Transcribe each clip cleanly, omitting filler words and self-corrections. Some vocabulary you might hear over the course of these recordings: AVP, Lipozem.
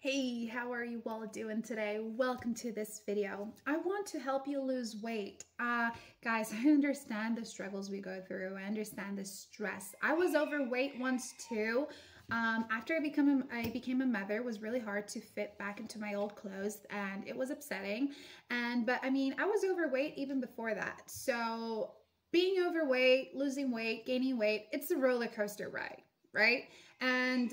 Hey, how are you all doing today? Welcome to this video. I want to help you lose weight. Guys, I understand the struggles we go through. I understand the stress. I was overweight once too. After I became a mother, it was really hard to fit back into my old clothes and it was upsetting. But I mean, I was overweight even before that. So being overweight, losing weight, gaining weight, it's a roller coaster ride, right? And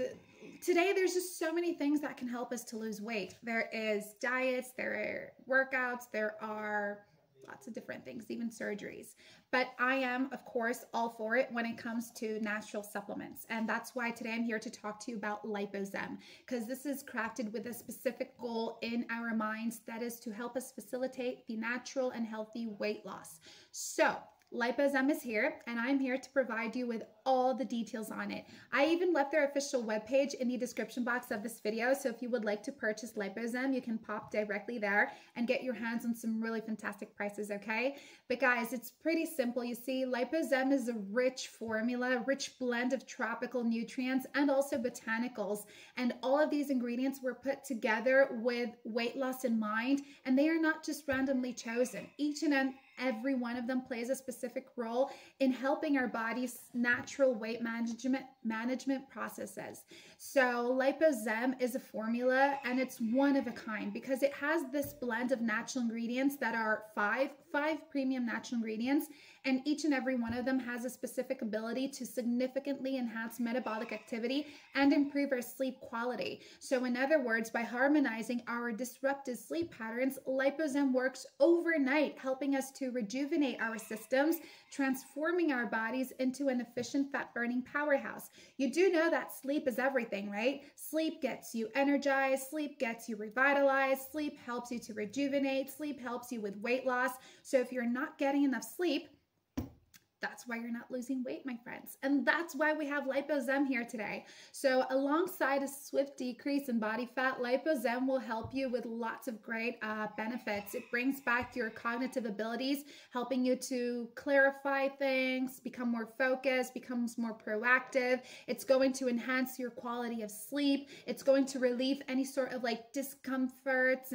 today, there's just so many things that can help us to lose weight. There is diets, there are workouts, there are lots of different things, even surgeries. But I am, of course, all for it when it comes to natural supplements. And that's why today I'm here to talk to you about Lipozem, because this is crafted with a specific goal in our minds, that is to help us facilitate the natural and healthy weight loss. So Lipozem is here, and I'm here to provide you with all the details on it. I even left their official webpage in the description box of this video, so if you would like to purchase Lipozem, you can pop directly there and get your hands on some really fantastic prices, okay? But guys, it's pretty simple. You see, Lipozem is a rich formula, rich blend of tropical nutrients and also botanicals, and all of these ingredients were put together with weight loss in mind, and they are not just randomly chosen. Each and every one of them plays a specific role in helping our body's natural weight management processes. So Lipozem is a formula, and it's one of a kind because it has this blend of natural ingredients that are five premium natural ingredients, and each and every one of them has a specific ability to significantly enhance metabolic activity and improve our sleep quality. So in other words, by harmonizing our disrupted sleep patterns, Lipozem works overnight, helping us to rejuvenate our systems, transforming our bodies into an efficient fat-burning powerhouse. You do know that sleep is everything, right? Sleep gets you energized, sleep gets you revitalized, sleep helps you to rejuvenate, sleep helps you with weight loss. So if you're not getting enough sleep, that's why you're not losing weight, my friends. And that's why we have Lipozem here today. So alongside a swift decrease in body fat, Lipozem will help you with lots of great benefits. It brings back your cognitive abilities, helping you to clarify things, become more focused, becomes more proactive. It's going to enhance your quality of sleep. It's going to relieve any sort of like discomforts